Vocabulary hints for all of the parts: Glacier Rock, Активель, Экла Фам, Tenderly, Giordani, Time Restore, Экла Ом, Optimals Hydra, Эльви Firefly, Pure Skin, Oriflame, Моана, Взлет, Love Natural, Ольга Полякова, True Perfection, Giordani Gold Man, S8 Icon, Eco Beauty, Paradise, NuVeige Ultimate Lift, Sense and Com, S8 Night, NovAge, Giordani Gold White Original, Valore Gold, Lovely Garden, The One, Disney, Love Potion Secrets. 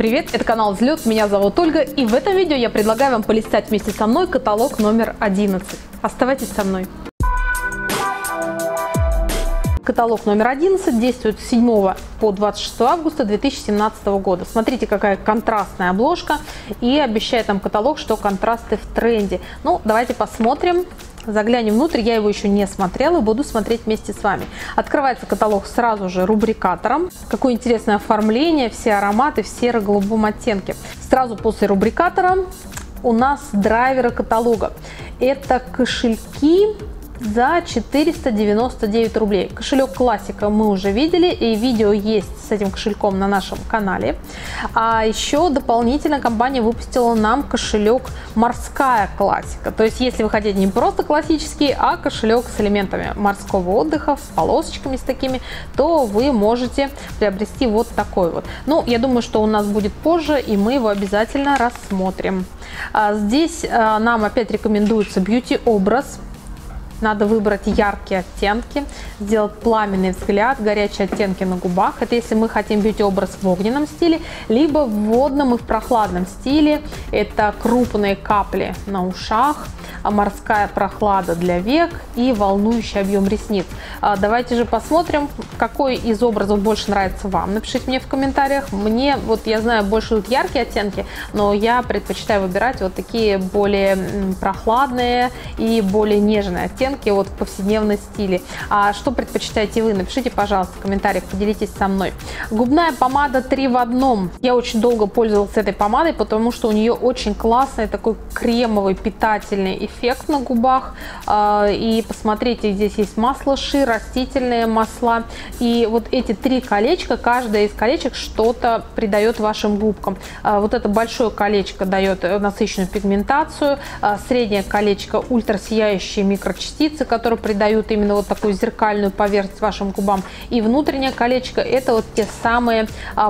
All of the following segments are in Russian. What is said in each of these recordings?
Привет, это канал Взлет, меня зовут Ольга, и в этом видео я предлагаю вам полистать вместе со мной каталог номер 11. Оставайтесь со мной. Каталог номер 11 действует с 7 по 26 августа 2017 года. Смотрите, какая контрастная обложка, и обещает нам каталог, что контрасты в тренде. Ну, давайте посмотрим. Заглянем внутрь, я его еще не смотрела, буду смотреть вместе с вами. Открывается каталог сразу же рубрикатором. Какое интересное оформление, все ароматы в серо-голубом оттенке. Сразу после рубрикатора у нас драйверы каталога. Это кошельки за 499 рублей. Кошелек классика мы уже видели, и видео есть с этим кошельком на нашем канале. А еще дополнительно компания выпустила нам кошелек морская классика. То есть, если вы хотите не просто классический, а кошелек с элементами морского отдыха, с полосочками с такими, то вы можете приобрести вот такой вот. Ну, я думаю, что у нас будет позже, и мы его обязательно рассмотрим. Здесь нам опять рекомендуется бьюти-образ. Надо выбрать яркие оттенки, сделать пламенный взгляд, горячие оттенки на губах. Это если мы хотим бьюти-образ в огненном стиле, либо в водном и в прохладном стиле. Это крупные капли на ушах, морская прохлада для век и волнующий объем ресниц. Давайте же посмотрим, какой из образов больше нравится вам. Напишите мне в комментариях. Мне, вот я знаю, больше идут яркие оттенки, но я предпочитаю выбирать вот такие более прохладные и более нежные оттенки. Вот в повседневном стиле. А что предпочитаете вы? Напишите, пожалуйста, в комментариях, поделитесь со мной. Губная помада 3 в одном. Я очень долго пользовалась этой помадой, потому что у нее очень классный такой кремовый питательный эффект на губах. И посмотрите, здесь есть масло ши, растительные масла. И вот эти три колечка, каждое из колечек что-то придает вашим губкам. Вот это большое колечко дает насыщенную пигментацию, среднее колечко ультрасияющие микрочастицы, которые придают именно вот такую зеркальную поверхность вашим губам. И внутреннее колечко – это вот те самые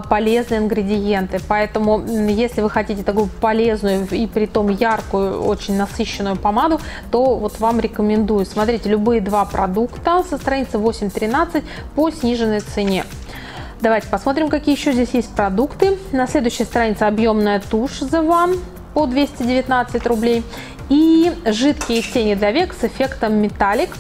полезные ингредиенты. Поэтому, если вы хотите такую полезную и притом яркую, очень насыщенную помаду, то вот вам рекомендую. Смотрите, любые два продукта со страницы 8-13 по сниженной цене. Давайте посмотрим, какие еще здесь есть продукты. На следующей странице объемная тушь The One по 219 рублей. И жидкие тени для век с эффектом металлик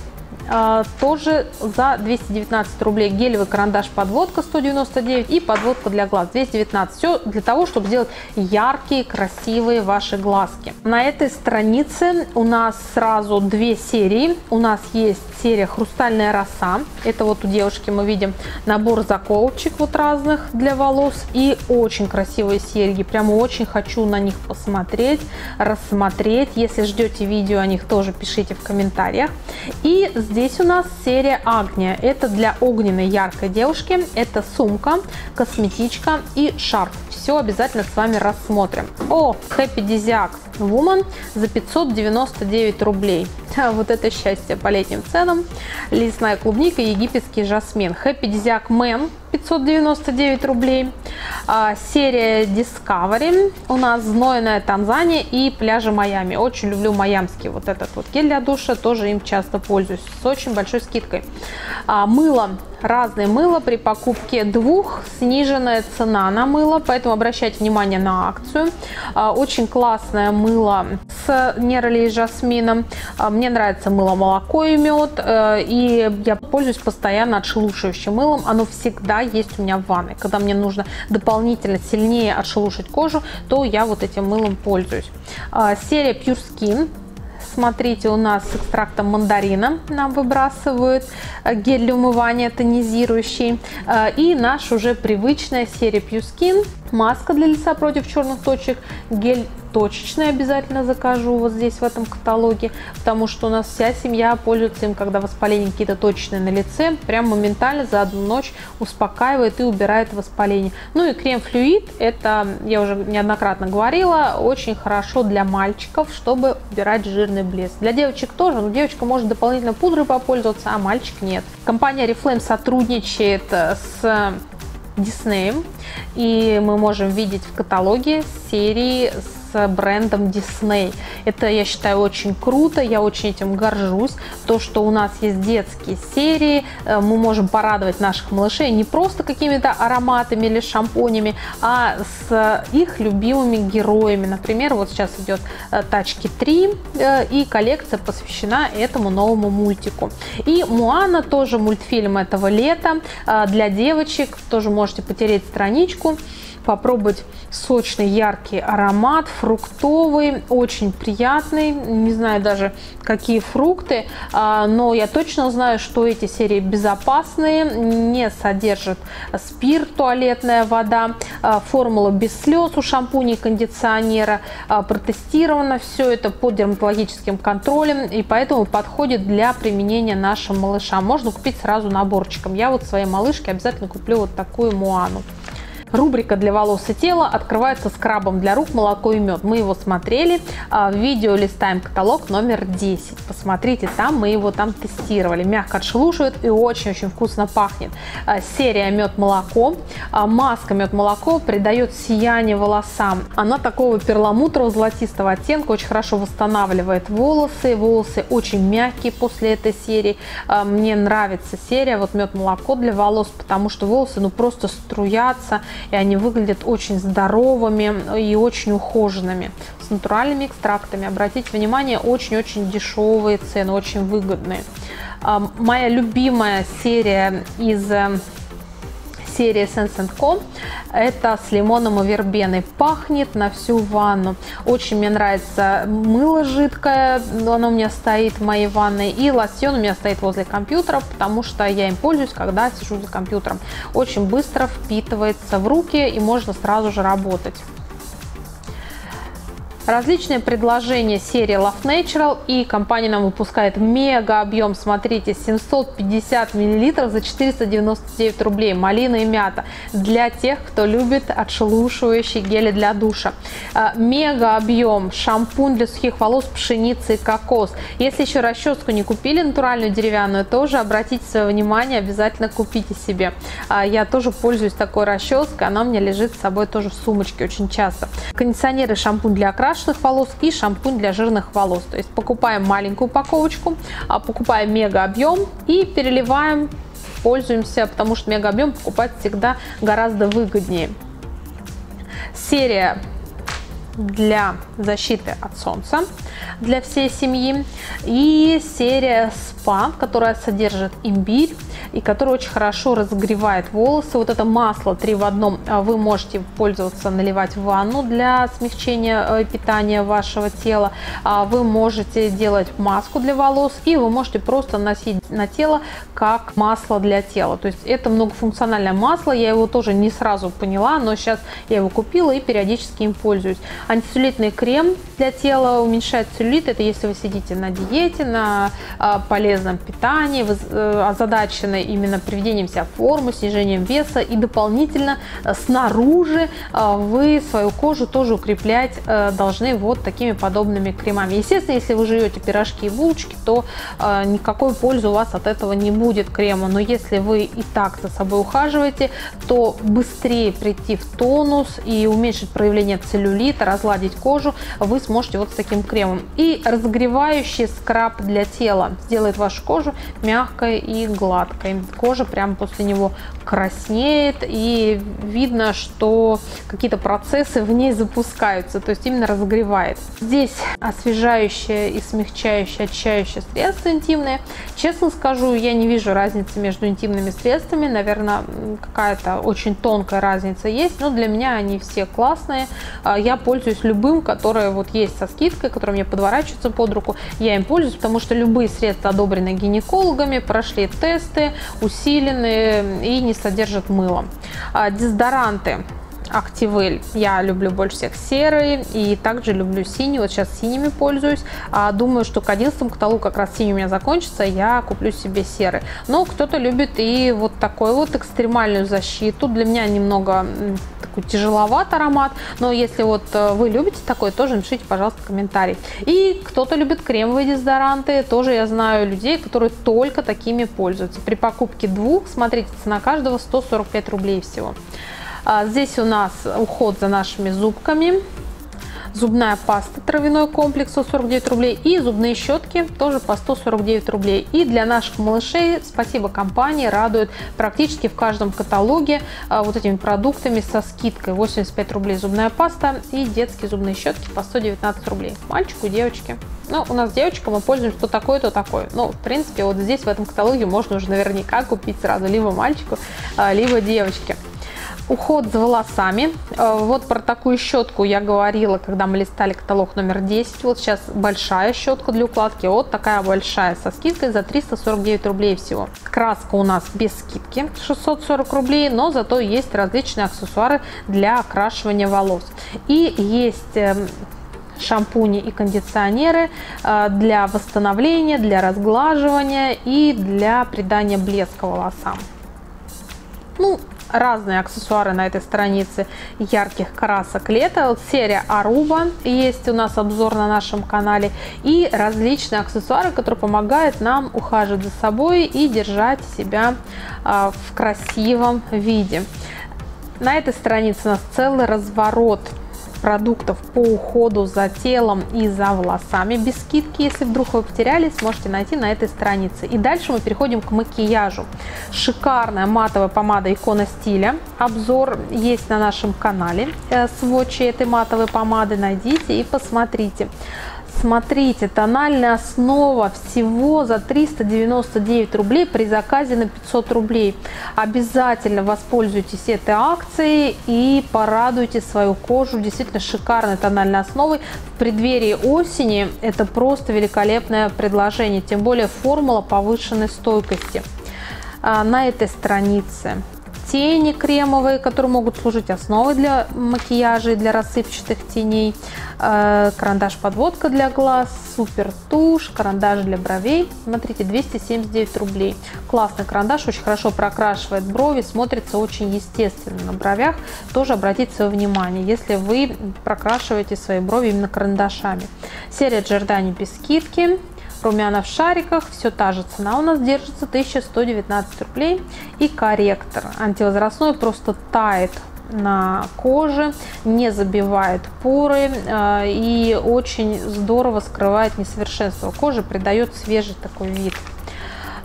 тоже за 219 рублей. Гелевый карандаш подводка 199 и подводка для глаз 219. Все для того, чтобы сделать яркие, красивые ваши глазки. На этой странице у нас сразу две серии. У нас есть серия «Хрустальная роса». Это вот у девушки мы видим набор заколочек вот разных для волос. И очень красивые серьги. Прямо очень хочу на них посмотреть, рассмотреть. Если ждете видео о них, тоже пишите в комментариях. И здесь у нас серия «Агния». Это для огненной яркой девушки. Это сумка, косметичка и шарф. Все обязательно с вами рассмотрим. О, Happy Desiac Woman за 599 рублей. Вот это счастье по летним ценам. Лесная клубника, египетский жасмин. Happy Desiac Man 599 рублей. Серия Discovery. У нас знойная Танзания и пляжи Майами. Очень люблю майамский вот этот вот гель для душа. Тоже им часто пользуюсь. С очень большой скидкой. Мыло. Разные мыло при покупке двух. Сниженная цена на мыло. Поэтому обращайте внимание на акцию. Очень классное мыло с нерли и жасмином. Мне нравится мыло молоко и мед. И я пользуюсь постоянно отшелушивающим мылом. Оно всегда есть у меня в ванной. Когда мне нужно дополнительно сильнее отшелушить кожу, то я вот этим мылом пользуюсь. Серия Pure Skin. Смотрите, у нас с экстрактом мандарина нам выбрасывают гель для умывания тонизирующий. И наш уже привычная серия Pure Skin. Маска для лица против черных точек, гель точечный обязательно закажу вот здесь в этом каталоге, потому что у нас вся семья пользуется им, когда воспаление какие-то точечные на лице, прям моментально за одну ночь успокаивает и убирает воспаление. Ну и крем-флюид, это я уже неоднократно говорила, очень хорошо для мальчиков, чтобы убирать жирный блеск. Для девочек тоже, но девочка может дополнительно пудрой попользоваться, а мальчик нет. Компания Oriflame сотрудничает с Disney, и мы можем видеть в каталоге серии с с брендом Disney. Это, я считаю, очень круто, я очень этим горжусь. То, что у нас есть детские серии, мы можем порадовать наших малышей не просто какими-то ароматами или шампунями, а с их любимыми героями. Например, вот сейчас идет «Тачки 3», и коллекция посвящена этому новому мультику. И «Моана» тоже мультфильм этого лета для девочек. Тоже можете потереть страничку, попробовать сочный, яркий аромат, фруктовый, очень приятный. Не знаю даже, какие фрукты, но я точно знаю, что эти серии безопасные, не содержат спирт, туалетная вода, формула без слез у шампуня и кондиционера. Протестировано все это под дерматологическим контролем и поэтому подходит для применения нашим малышам. Можно купить сразу наборчиком. Я вот своей малышке обязательно куплю вот такую «Моану». Рубрика для волос и тела открывается скрабом для рук «Молоко и мед». Мы его смотрели, в видео листаем каталог номер 10. Посмотрите, там мы его тестировали. Мягко отшелушивает и очень-очень вкусно пахнет. Серия «Мед-молоко». Маска «Мед-молоко» придает сияние волосам. Она такого перламутрового золотистого оттенка, очень хорошо восстанавливает волосы. Волосы очень мягкие после этой серии. Мне нравится серия вот «Мед-молоко» для волос, потому что волосы ну просто струятся. И они выглядят очень здоровыми и очень ухоженными, с натуральными экстрактами. Обратите внимание, очень-очень дешевые цены, очень выгодные. Моя любимая серия из серии Sense and Com — это с лимоном и вербеной. Пахнет на всю ванну. Очень мне нравится мыло жидкое, оно у меня стоит в моей ванной, и лосьон у меня стоит возле компьютера, потому что я им пользуюсь, когда сижу за компьютером. Очень быстро впитывается в руки и можно сразу же работать. Различные предложения серии Love Natural, и компания нам выпускает мега объем, смотрите, 750 мл за 499 рублей, малина и мята, для тех, кто любит отшелушивающие гели для душа. Мега объем, шампунь для сухих волос, пшеница и кокос. Если еще расческу не купили, натуральную деревянную, тоже обратите свое внимание, обязательно купите себе. Я тоже пользуюсь такой расческой, она у меня лежит с собой тоже в сумочке очень часто. Кондиционеры, шампунь для окрашивания волос и шампунь для жирных волос. То есть покупаем маленькую упаковочку, покупаем мега объем и переливаем, пользуемся, потому что мега объем покупать всегда гораздо выгоднее. Серия для защиты от солнца для всей семьи и серия спа, которая содержит имбирь и которая очень хорошо разогревает волосы. Вот это масло 3 в 1 вы можете пользоваться, наливать в ванну для смягчения питания вашего тела, вы можете делать маску для волос и вы можете просто носить на тело как масло для тела. То есть это многофункциональное масло, я его тоже не сразу поняла, но сейчас я его купила и периодически им пользуюсь. Антицеллюлитный крем для тела, уменьшает целлюлит. Это если вы сидите на диете, на полезном питании, вы озадачены именно приведением себя в форму, снижением веса, и дополнительно снаружи вы свою кожу тоже укреплять должны вот такими подобными кремами. Естественно, если вы жуете пирожки и булочки, то никакой пользы у вас от этого не будет крема. Но если вы и так за собой ухаживаете, то быстрее прийти в тонус и уменьшить проявление целлюлита, разгладить кожу вы сможете вот с таким кремом. И разогревающий скраб для тела сделает вашу кожу мягкой и гладкой. Кожа прямо после него краснеет и видно, что какие-то процессы в ней запускаются, то есть именно разогревает. Здесь освежающее и смягчающее, очищающее средства интимные. Честно скажу, я не вижу разницы между интимными средствами, наверное, какая-то очень тонкая разница есть, но для меня они все классные. Я пользуюсь любым, которое вот есть со скидкой, которое мне подворачивается под руку. Я им пользуюсь, потому что любые средства одобрены гинекологами, прошли тесты, усилены и не содержат мыла. Дезодоранты. Активель я люблю больше всех, серый, и также люблю синий, вот сейчас синими пользуюсь. Думаю, что к 11 каталогу как раз синий у меня закончится, я куплю себе серый. Но кто-то любит и вот такой вот экстремальную защиту, для меня немного такой тяжеловат аромат, но если вот вы любите такой, тоже напишите, пожалуйста, комментарий. И кто-то любит кремовые дезодоранты, тоже я знаю людей, которые только такими пользуются. При покупке 2, смотрите, цена каждого 145 рублей всего. Здесь у нас уход за нашими зубками. зубная паста травяной комплекс 149 рублей и зубные щетки тоже по 149 рублей. И для наших малышей спасибо компании радует практически в каждом каталоге вот этими продуктами со скидкой. 85 рублей зубная паста и детские зубные щетки по 119 рублей. Мальчику и девочке. Ну, у нас девочка, мы пользуемся то такое, то такое. Ну, в принципе, вот здесь в этом каталоге можно уже наверняка купить сразу либо мальчику, либо девочке. Уход за волосами. Вот про такую щетку я говорила, когда мы листали каталог номер 10. Вот сейчас большая щетка для укладки. Вот такая большая со скидкой за 349 рублей всего. Краска у нас без скидки 640 рублей, но зато есть различные аксессуары для окрашивания волос. И есть шампуни и кондиционеры для восстановления, для разглаживания и для придания блеска волосам. Ну, разные аксессуары на этой странице ярких красок лета. Вот серия Аруба есть у нас обзор на нашем канале. И различные аксессуары, которые помогают нам ухаживать за собой и держать себя в красивом виде. На этой странице у нас целый разворот продуктов по уходу за телом и за волосами без скидки. Если вдруг вы потерялись, можете найти на этой странице. И дальше мы переходим к макияжу. Шикарная матовая помада Икона Стиля. Обзор есть на нашем канале. Свотчи этой матовой помады найдите и посмотрите. Смотрите, тональная основа всего за 399 рублей при заказе на 500 рублей. Обязательно воспользуйтесь этой акцией и порадуйте свою кожу действительно шикарной тональной основой. В преддверии осени это просто великолепное предложение, тем более формула повышенной стойкости. На этой странице тени кремовые, которые могут служить основой для макияжа и для рассыпчатых теней. Карандаш-подводка для глаз, супер-тушь, карандаш для бровей. Смотрите, 279 рублей. Классный карандаш, очень хорошо прокрашивает брови, смотрится очень естественно на бровях. Тоже обратите свое внимание, если вы прокрашиваете свои брови именно карандашами. Серия Giordani без скидки. Румяна в шариках, все та же цена у нас держится, 1119 рублей. И корректор антивозрастной просто тает на коже, не забивает поры и очень здорово скрывает несовершенство кожи, придает свежий такой вид.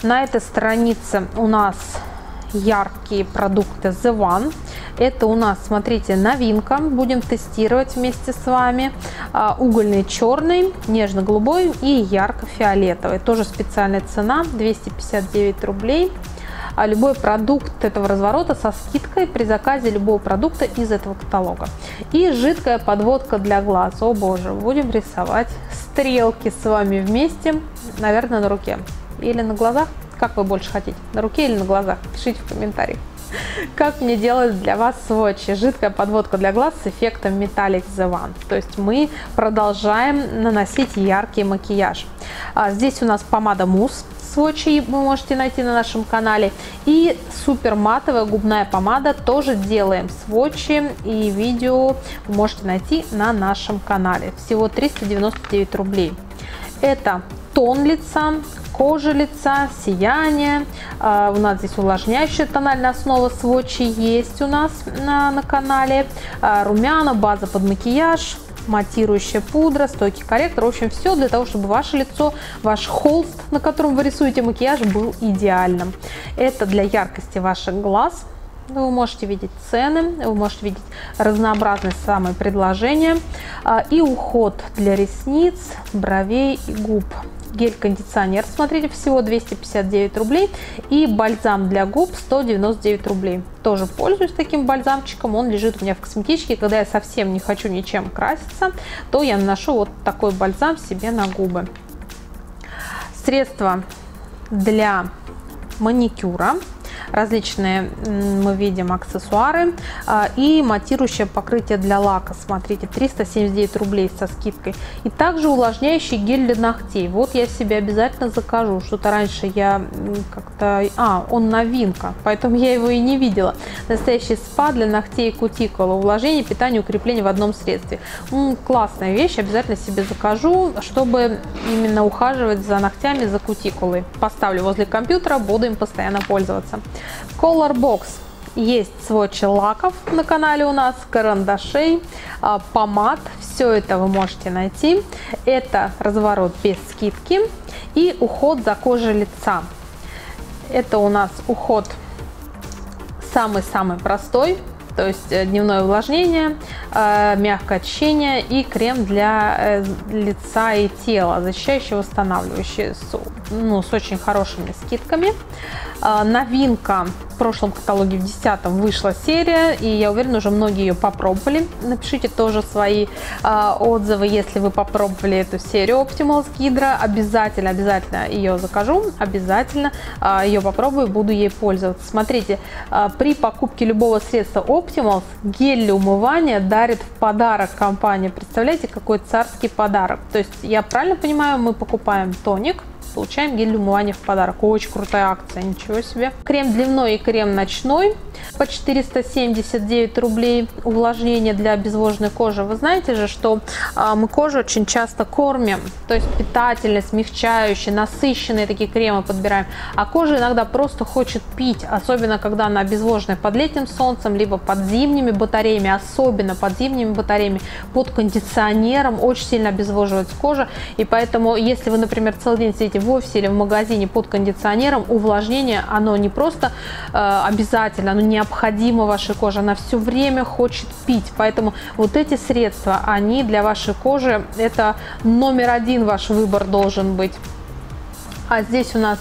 На этой странице у нас яркие продукты The One. Это у нас, смотрите, новинка. Будем тестировать вместе с вами. Угольный черный, нежно-голубой и ярко-фиолетовый. Тоже специальная цена 259 рублей. А любой продукт этого разворота со скидкой при заказе любого продукта из этого каталога. И жидкая подводка для глаз. О боже, будем рисовать стрелки с вами вместе, наверное, на руке или на глазах. Как вы больше хотите, на руке или на глазах? Пишите в комментариях. Как мне делать для вас свотчи? Жидкая подводка для глаз с эффектом Metallic The One. То есть мы продолжаем наносить яркий макияж. Здесь у нас помада Мусс. Свотчи вы можете найти на нашем канале. И супер матовая губная помада. Тоже делаем свотчи и видео вы можете найти на нашем канале. Всего 399 рублей. Это тон лица, кожа лица, сияние. У нас здесь увлажняющая тональная основа, свотчи есть у нас на канале. Румяна, база под макияж, матирующая пудра, стойкий корректор. В общем, все для того, чтобы ваше лицо, ваш холст, на котором вы рисуете макияж, был идеальным. Это для яркости ваших глаз. Вы можете видеть цены, вы можете видеть разнообразность самые предложения. И уход для ресниц, бровей и губ. Гель-кондиционер, смотрите, всего 259 рублей. И бальзам для губ 199 рублей. Тоже пользуюсь таким бальзамчиком. Он лежит у меня в косметичке. Когда я совсем не хочу ничем краситься, то я наношу вот такой бальзам себе на губы. Средства для маникюра. Различные мы видим аксессуары и матирующее покрытие для лака. Смотрите, 379 рублей со скидкой. И также увлажняющий гель для ногтей. Вот я себе обязательно закажу. Что-то раньше я как-то... он новинка, поэтому я его и не видела. Настоящий спа для ногтей и кутикулы. Увлажнение, питание, укрепление в одном средстве. Классная вещь, обязательно себе закажу, чтобы именно ухаживать за ногтями, за кутикулой. Поставлю возле компьютера, буду им постоянно пользоваться. Color Box. Есть свотчи лаков на канале у нас, карандашей, помад, все Все это вы можете найти. Это разворот без скидки и уход за кожей лица. Это у нас уход самый-самый простой, то есть дневное увлажнение, мягкое очищение и крем для лица и тела, защищающий, восстанавливающий, с очень хорошими скидками. Новинка в прошлом каталоге, в 10-м вышла серия, и я уверена, уже многие ее попробовали. Напишите тоже свои отзывы, если вы попробовали эту серию Optimals Hydra. Обязательно ее закажу, обязательно ее попробую, буду ей пользоваться. Смотрите, при покупке любого средства Optimals гель для умывания дарит в подарок компания. Представляете, какой царский подарок. То есть, я правильно понимаю, мы покупаем тоник, получаем гель для умывания в подарок. Очень крутая акция, ничего себе. Крем дневной и крем ночной по 479 рублей. Увлажнение для обезвоженной кожи. Вы знаете же, что мы кожу очень часто кормим. То есть питательные, смягчающие, насыщенные такие кремы подбираем. А кожа иногда просто хочет пить. Особенно, когда она обезвоженная под летним солнцем, либо под зимними батареями. Особенно под зимними батареями, под кондиционером. Очень сильно обезвоживается кожа. И поэтому, если вы, например, целый день сидите в офисе или в магазине под кондиционером, увлажнение, оно не просто обязательно, оно необходимо вашей коже, она все время хочет пить. Поэтому вот эти средства, они для вашей кожи, это номер один ваш выбор должен быть. А здесь у нас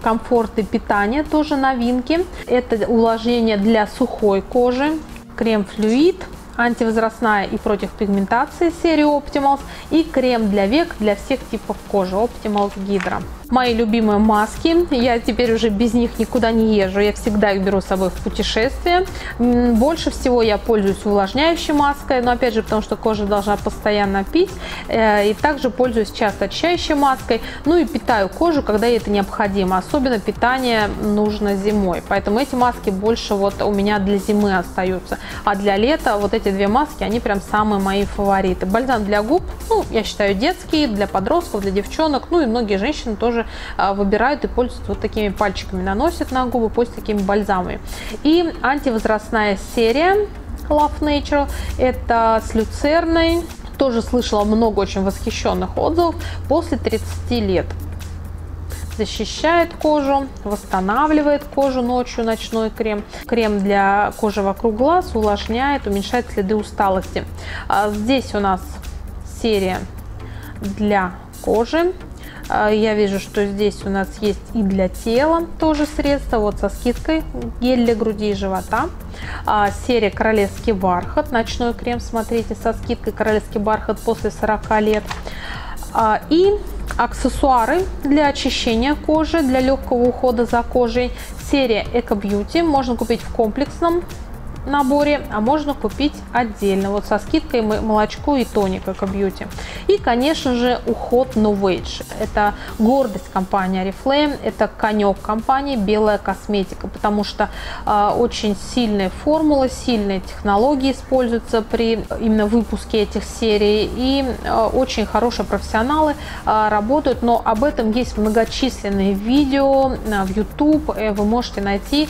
комфорт и питание, тоже новинки. Это увлажнение для сухой кожи, крем-флюид, антивозрастная и против пигментации серии Optimals и крем для век для всех типов кожи Optimals Hydra. Мои любимые маски, я теперь уже без них никуда не езжу, я всегда их беру с собой в путешествие. Больше всего я пользуюсь увлажняющей маской, но опять же, потому что кожа должна постоянно пить. И также пользуюсь часто очищающей маской, ну и питаю кожу, когда ей это необходимо. Особенно питание нужно зимой, поэтому эти маски больше вот у меня для зимы остаются. А для лета вот эти две маски, они прям самые мои фавориты. Бальзам для губ, ну я считаю детский, для подростков, для девчонок, ну и многие женщины тоже выбирают и пользуются вот такими пальчиками, наносят на губы, пользуются такими бальзамами. И антивозрастная серия Love Natural, это с люцерной, тоже слышала много очень восхищенных отзывов, после 30 лет. Защищает кожу, восстанавливает кожу ночью, ночной крем. Крем для кожи вокруг глаз, увлажняет, уменьшает следы усталости. Здесь у нас серия для кожи. Я вижу, что здесь у нас есть и для тела тоже средства, вот со скидкой, гель для груди и живота. Серия «Королевский бархат», ночной крем, смотрите, со скидкой «Королевский бархат» после 40 лет. И аксессуары для очищения кожи, для легкого ухода за кожей. Серия «Эко Beauty», можно купить в комплексном наборе, а можно купить отдельно, вот со скидкой молочко и тоник Eco Beauty. И, конечно же, уход NovAge. Это гордость компании Oriflame, это конек компании белая косметика, потому что очень сильные формулы, сильные технологии используются при именно выпуске этих серий, и очень хорошие профессионалы работают, но об этом есть многочисленные видео в YouTube, вы можете найти,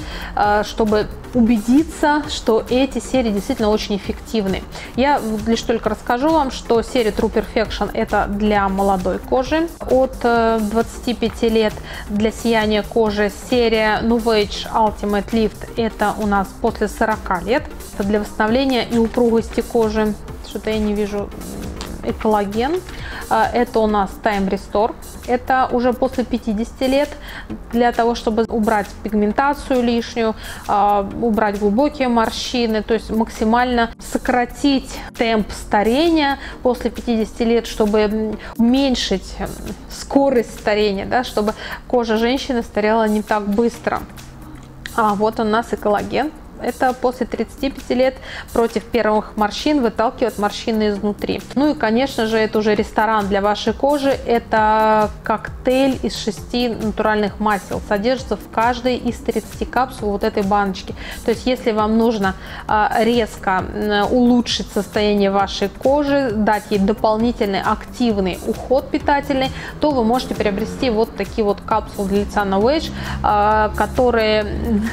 чтобы убедиться, что эти серии действительно очень эффективны. Я лишь только расскажу вам, что серия True Perfection это для молодой кожи от 25 лет, для сияния кожи. Серия NuVeige Ultimate Lift это у нас после 40 лет, это для восстановления и упругости кожи. Что-то я не вижу коллаген. Это у нас Time Restore, это уже после 50 лет, для того, чтобы убрать пигментацию лишнюю, убрать глубокие морщины, то есть максимально сократить темп старения после 50 лет, чтобы уменьшить скорость старения, да, чтобы кожа женщины старела не так быстро. А вот у нас и коллаген. Это после 35 лет против первых морщин, выталкивает морщины изнутри. Ну и, конечно же, это уже ресторан для вашей кожи. Это коктейль из 6 натуральных масел. Содержится в каждой из 30 капсул вот этой баночки. То есть, если вам нужно резко улучшить состояние вашей кожи, дать ей дополнительный активный уход питательный, то вы можете приобрести вот такие вот капсулы для лица NovAge, которые,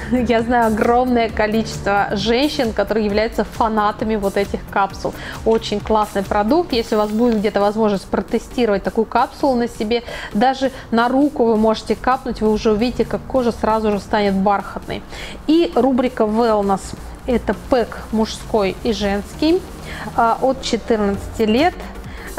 я знаю, огромное количество количество женщин, которые являются фанатами вот этих капсул. Очень классный продукт. Если у вас будет где-то возможность протестировать такую капсулу на себе, даже на руку вы можете капнуть, вы уже увидите, как кожа сразу же станет бархатной. И рубрика Wellness. Это пэк мужской и женский от 14 лет.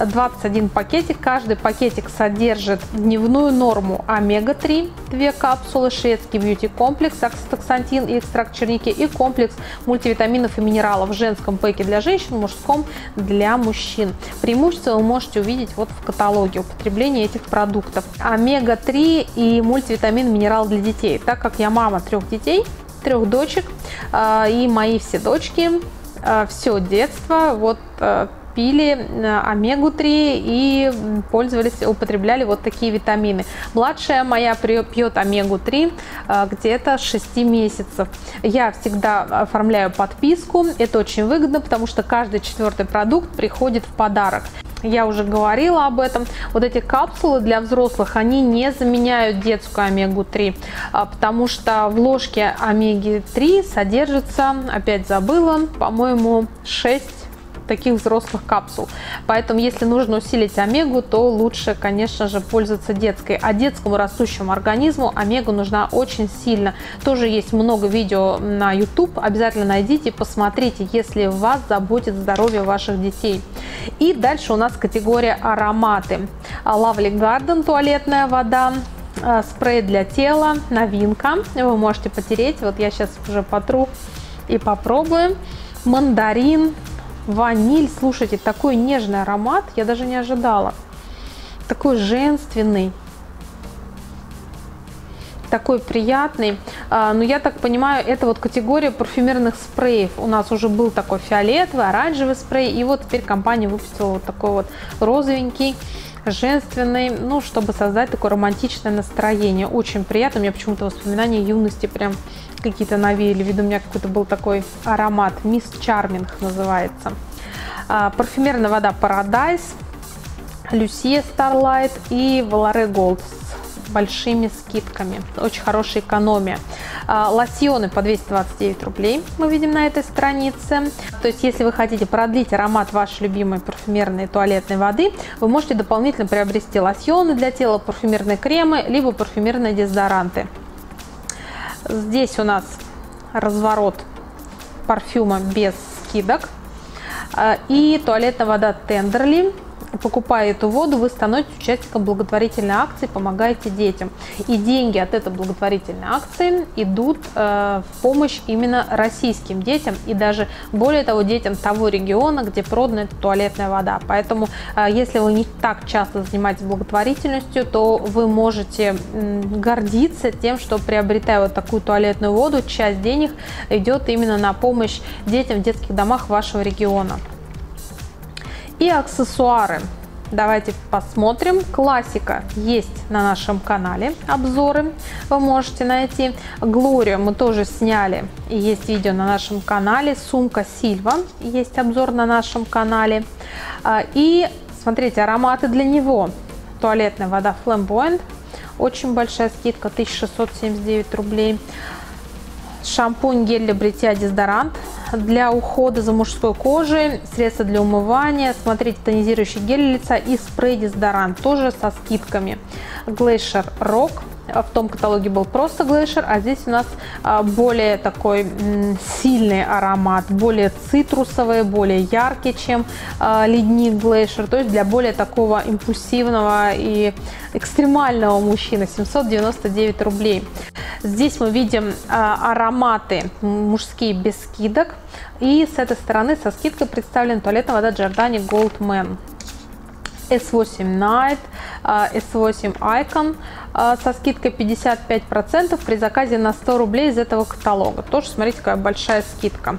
21 пакетик. Каждый пакетик содержит дневную норму омега-3, 2 капсулы, шведский бьюти-комплекс, окситоксантин и экстракт черники и комплекс мультивитаминов и минералов в женском пэке для женщин, в мужском для мужчин. Преимущество вы можете увидеть вот в каталоге употребления этих продуктов. Омега-3 и мультивитамин минерал для детей. Так как я мама 3 детей, 3 дочек, и мои все дочки, все детство, вот пили омегу-3 и пользовались, употребляли вот такие витамины. Младшая моя пьет омегу-3 где-то с 6 месяцев. Я всегда оформляю подписку. Это очень выгодно, потому что каждый 4-й продукт приходит в подарок. Я уже говорила об этом. Вот эти капсулы для взрослых, они не заменяют детскую омегу-3, потому что в ложке омеги-3 содержится, опять забыла, по-моему, 6 таких взрослых капсул. Поэтому, если нужно усилить омегу, то лучше, конечно же, пользоваться детской. А детскому растущему организму омега нужна очень сильно. Тоже есть много видео на YouTube. Обязательно найдите, посмотрите, если вас заботит здоровье ваших детей. И дальше у нас категория ароматы. Lovely Garden туалетная вода. Спрей для тела. Новинка. Вы можете потереть. Вот я сейчас уже потру и попробуем. Мандарин. Ваниль, слушайте, такой нежный аромат, я даже не ожидала. Такой женственный, такой приятный. Но я так понимаю, это вот категория парфюмерных спреев. У нас уже был такой фиолетовый, оранжевый спрей, и вот теперь компания выпустила вот такой вот розовенький, женственный, ну, чтобы создать такое романтичное настроение. Очень приятно, у меня почему-то воспоминания юности прям какие-то навеяли, виду у меня какой-то был такой аромат, Мисс Charming называется. Парфюмерная вода Paradise, Люсия Starlight и Valore Gold с большими скидками, очень хорошая экономия. Лосьоны по 229 рублей мы видим на этой странице. То есть, если вы хотите продлить аромат вашей любимой парфюмерной туалетной воды, вы можете дополнительно приобрести лосьоны для тела, парфюмерные кремы, либо парфюмерные дезодоранты. Здесь у нас разворот парфюма без скидок и туалетная вода Tenderly. Покупая эту воду, вы становитесь участником благотворительной акции «Помогаете детям». И деньги от этой благотворительной акции идут в помощь именно российским детям и даже, более того, детям того региона, где продана эта туалетная вода. Поэтому, если вы не так часто занимаетесь благотворительностью, то вы можете гордиться тем, что, приобретая вот такую туалетную воду, часть денег идет именно на помощь детям в детских домах вашего региона. И аксессуары. Давайте посмотрим. Классика есть на нашем канале. Обзоры вы можете найти. Глорию мы тоже сняли. Есть видео на нашем канале. Сумка Сильва. Есть обзор на нашем канале. И смотрите, ароматы для него. Туалетная вода Flamboyant. Очень большая скидка. 1679 рублей. Шампунь, гель для бритья, дезодорант для ухода за мужской кожей, средства для умывания, смотрите, тонизирующий гель для лица и спрей-дезодорант, тоже со скидками. Glacier Rock, в том каталоге был просто Glacier, а здесь у нас более такой сильный аромат, более цитрусовый, более яркий, чем ледник Glacier, то есть для более такого импульсивного и экстремального мужчины, 799 рублей. Здесь мы видим ароматы мужские без скидок. И с этой стороны со скидкой представлена туалетная вода Giordani Gold Man. S8 Night, S8 Icon со скидкой 55% при заказе на 100 рублей из этого каталога. Тоже, смотрите, какая большая скидка.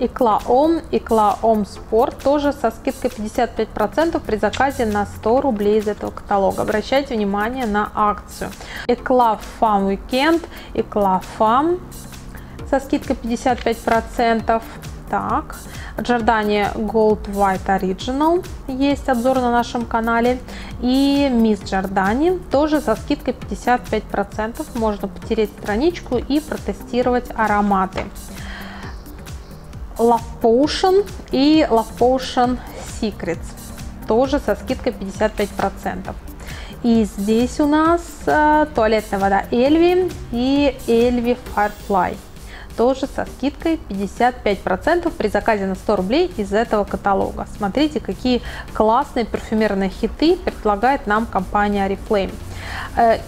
Экла Ом, Экла Ом Спорт, тоже со скидкой 55% при заказе на 100 рублей из этого каталога. Обращайте внимание на акцию. Экла Фам Уикенд, Экла Фам со скидкой 55%. Так, Giordani Gold White Original есть обзор на нашем канале. И Мисс Giordani тоже со скидкой 55%. Можно потереть страничку и протестировать ароматы. Love Potion и Love Potion Secrets тоже со скидкой 55%. И здесь у нас туалетная вода Эльви и Эльви Firefly. Тоже со скидкой 55% при заказе на 100 рублей из этого каталога. Смотрите, какие классные парфюмерные хиты предлагает нам компания Oriflame.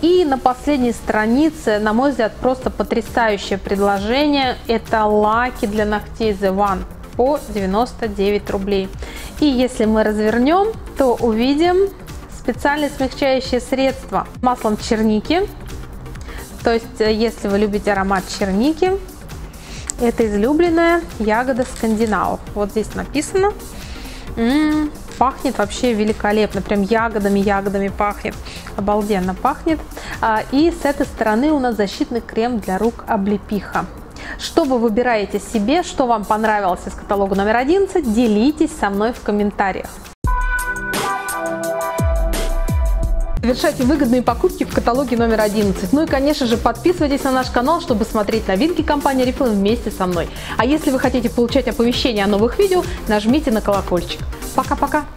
И на последней странице, на мой взгляд, просто потрясающее предложение. Это лаки для ногтей The One по 99 рублей. И если мы развернем, то увидим специальные смягчающие средства с маслом черники. То есть, если вы любите аромат черники, это излюбленная ягода скандинавов. Вот здесь написано. Пахнет вообще великолепно. Прям ягодами-ягодами пахнет. Обалденно пахнет. И с этой стороны у нас защитный крем для рук облепиха. Что вы выбираете себе, что вам понравилось из каталога номер 11, делитесь со мной в комментариях. Совершайте выгодные покупки в каталоге номер 11. Ну и, конечно же, подписывайтесь на наш канал, чтобы смотреть новинки компании Oriflame вместе со мной. А если вы хотите получать оповещения о новых видео, нажмите на колокольчик. Пока-пока!